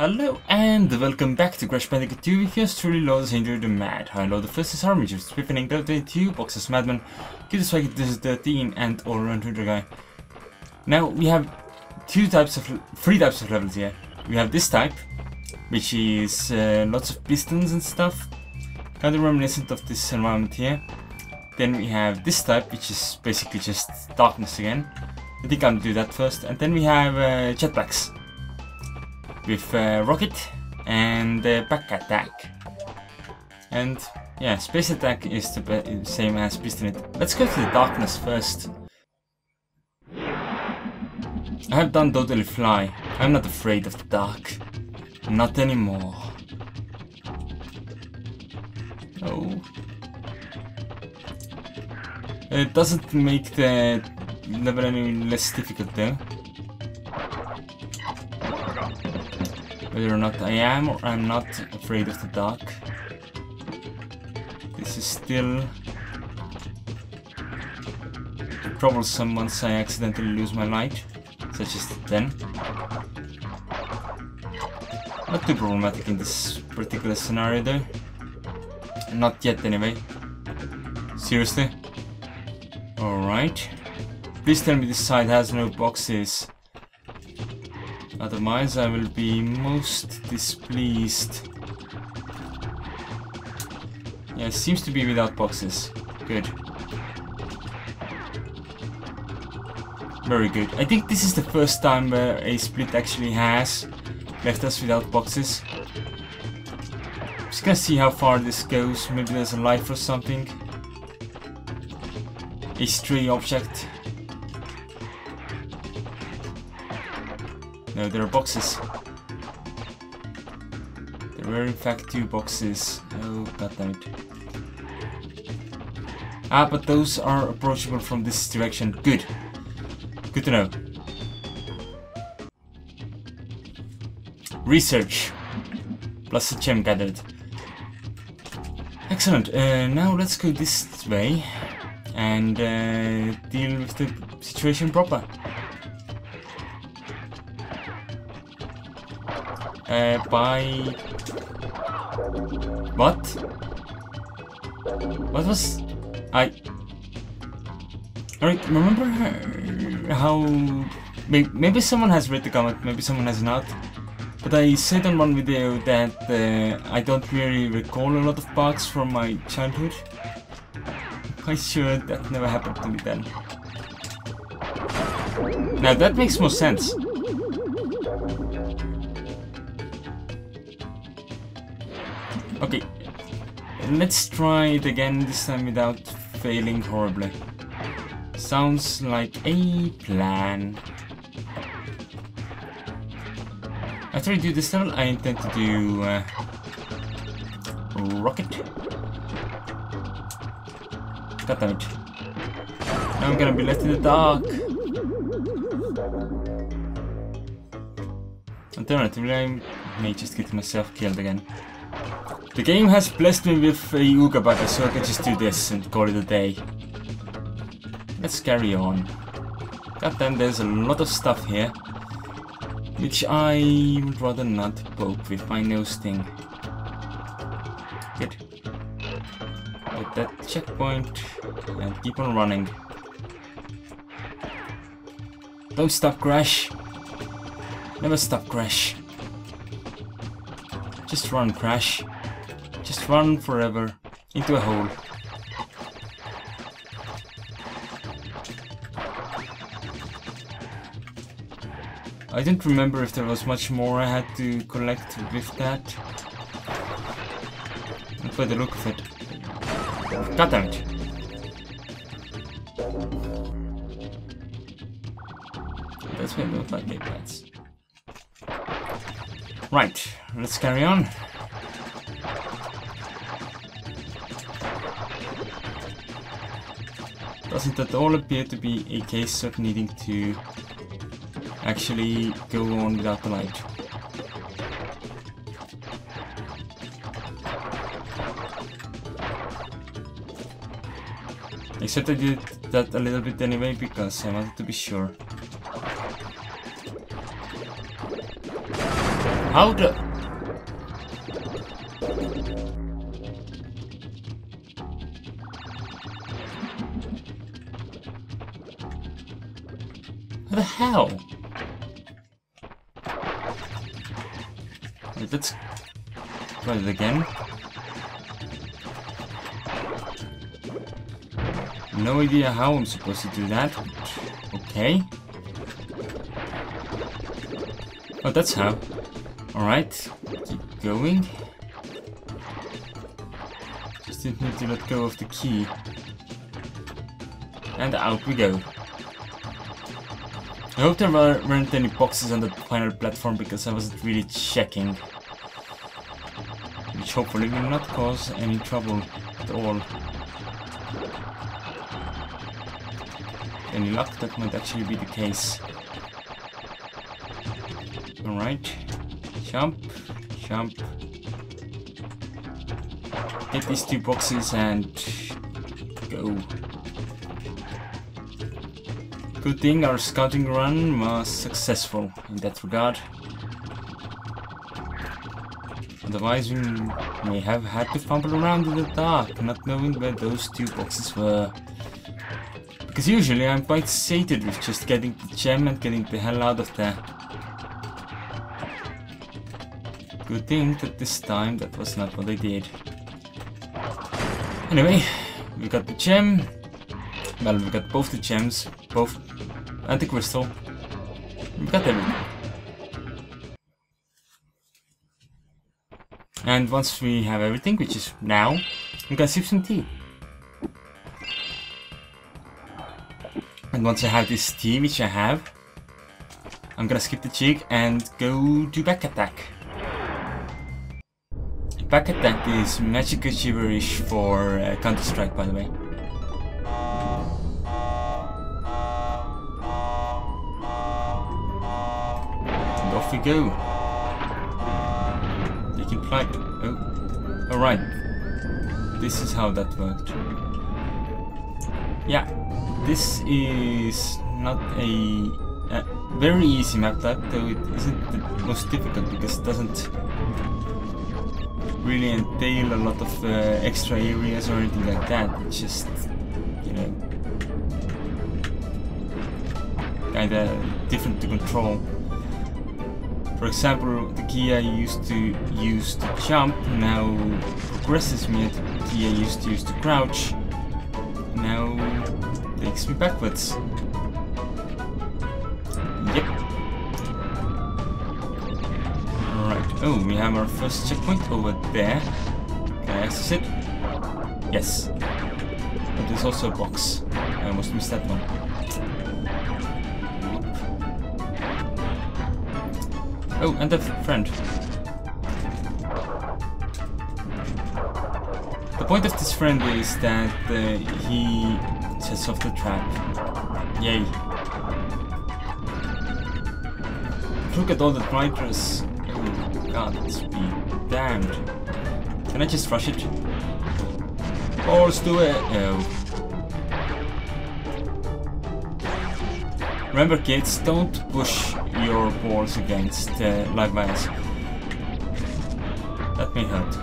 Hello and welcome back to Crash Bandicoot 2 with yours truly, Lord Andres Indoril the Mad. I love the first army, just preparing Dota 2, Boxer's Madman, Counter Strike, this is the team, and all around hunter guy. Now we have three types of levels here. We have this type, which is lots of pistons and stuff, kind of reminiscent of this environment here. Then we have this type, which is basically just darkness again. I think I'll do that first. And then we have jetpacks with rocket and pack attack. And yeah, space attack is the same as piston. Let's go to the darkness first. I have done totally fly. I'm not afraid of the dark. Not anymore. Oh. It doesn't make the level any less difficult though. Whether or not I am or I'm not afraid of the dark. This is still troublesome once I accidentally lose my light, such as then. Not too problematic in this particular scenario though. Not yet anyway. Seriously? Alright. Please tell me this side has no boxes. Otherwise I will be most displeased. Yeah, it seems to be without boxes. Good. Very good. I think this is the first time where a split actually has left us without boxes. I'm just gonna see how far this goes. Maybe there's a life or something. A stray object. No, there are boxes. There were in fact two boxes. Oh, goddammit. Ah, but those are approachable from this direction. Good. Good to know. Research. Plus a gem gathered. Excellent. Now let's go this way and deal with the situation proper. By... What? What was... I... Alright, remember how... Maybe someone has read the comment, maybe someone has not. But I said on one video that I don't really recall a lot of bugs from my childhood. Quite sure that never happened to me then. Now that makes more sense. Okay, let's try it again, this time without failing horribly. Sounds like a plan. After I do this level, I intend to do rocket. God damn it. Now I'm gonna be left in the dark. Alternatively, I may just get myself killed again. The game has blessed me with a Ooga Bugger, so I can just do this and call it a day. Let's carry on. Goddamn, there's a lot of stuff here, which I would rather not poke with my nose thing. Good. Get that checkpoint and keep on running. Don't stop, Crash. Never stop, Crash. Just run, Crash. Just run forever into a hole. I don't remember if there was much more I had to collect with that. And by the look of it. God damn it. That's why I don't like gate pads. Right, let's carry on. Doesn't that all appear to be a case of needing to actually go on without the light? Except I did that a little bit anyway because I wanted to be sure. How do... The hell? Wait, let's try it again. No idea how I'm supposed to do that. Okay. Oh, that's how. Alright. Keep going. Just didn't need to let go of the key. And out we go. I hope there weren't any boxes on the final platform because I wasn't really checking. Which hopefully will not cause any trouble at all. Any luck, that might actually be the case. Alright. Jump. Jump. Get these two boxes and go. Good thing our scouting run was successful in that regard. Otherwise, we may have had to fumble around in the dark, not knowing where those two boxes were. Because usually I'm quite sated with just getting the gem and getting the hell out of there. Good thing that this time that was not what I did. Anyway, we got the gem. Well, we got both the gems, both, and the crystal. We got everything. And once we have everything, which is now, we can sip some tea. And once I have this tea, which I have, I'm gonna skip the jig and go to back attack. Back attack is magic gibberish for Counter Strike, by the way. We go. They can fly. Oh, alright. This is how that worked. Yeah, this is not a very easy map type, though it isn't the most difficult because it doesn't really entail a lot of extra areas or anything like that. It's just, you know, kinda different to control. For example, the key I used to use to jump now progresses me, and the key I used to use to crouch now takes me backwards. Yep. Alright, oh, we have our first checkpoint over there. Can I access it? Yes. But there's also a box. I almost missed that one. Oh, and a friend. The point of this friend is that he sets off the trap. Yay. Look at all the fighters. Oh god, let's be damned. Can I just rush it? Oh, let's do it! Oh. Remember kids, don't push your balls against live wires. That may hurt.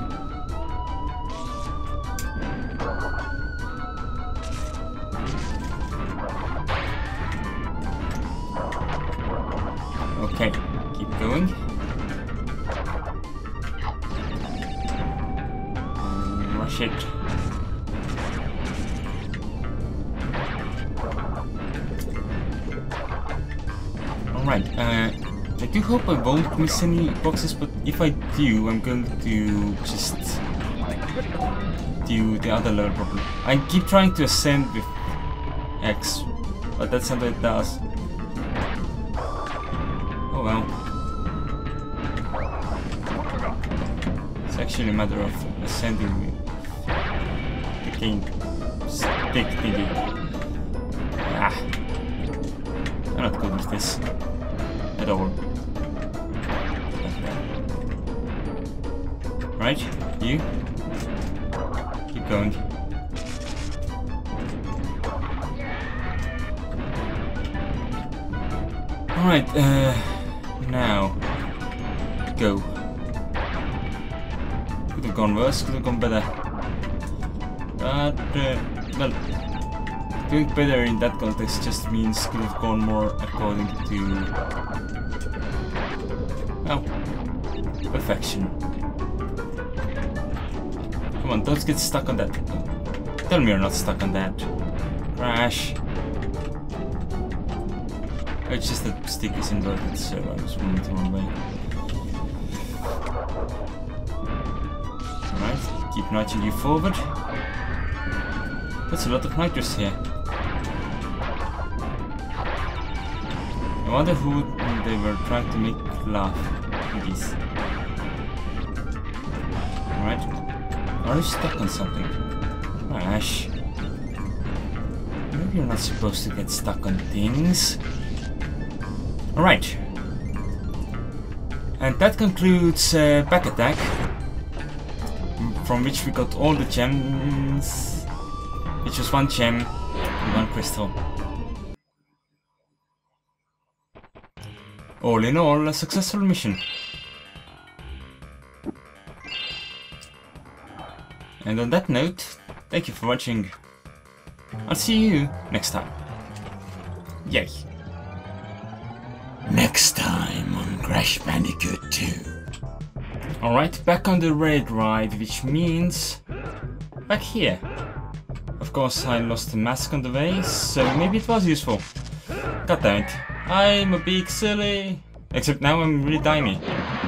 Okay, keep going. Rush it. Right, I do hope I won't miss any boxes, but if I do, I'm going to just do the other level properly. I keep trying to ascend with X, but that's not what it does. Oh well. It's actually a matter of ascending with the game stick thingy. Ah. I'm not good with this. At all. Right, you keep going. Alright, now go. Could have gone worse, could have gone better. But, well, doing better in that context just means could have gone more according to... oh, perfection. Come on, don't get stuck on that. Tell me you're not stuck on that. Crash. It's just that stick is inverted, so I was moving the wrong way. Alright, keep nudging you forward. That's a lot of niters here. I wonder who they were trying to make laugh at this. Alright. Are you stuck on something? Crash. Maybe you're not supposed to get stuck on things. Alright, and that concludes Back Attack, from which we got all the gems, which was 1 gem and 1 crystal. All in all, a successful mission. And on that note, thank you for watching. I'll see you next time. Yay! Next time on Crash Bandicoot 2. Alright, back on the raid ride, which means back here. Of course, I lost the mask on the way, so maybe it was useful. God damn it. I'm a big silly. Except now I'm really dimey.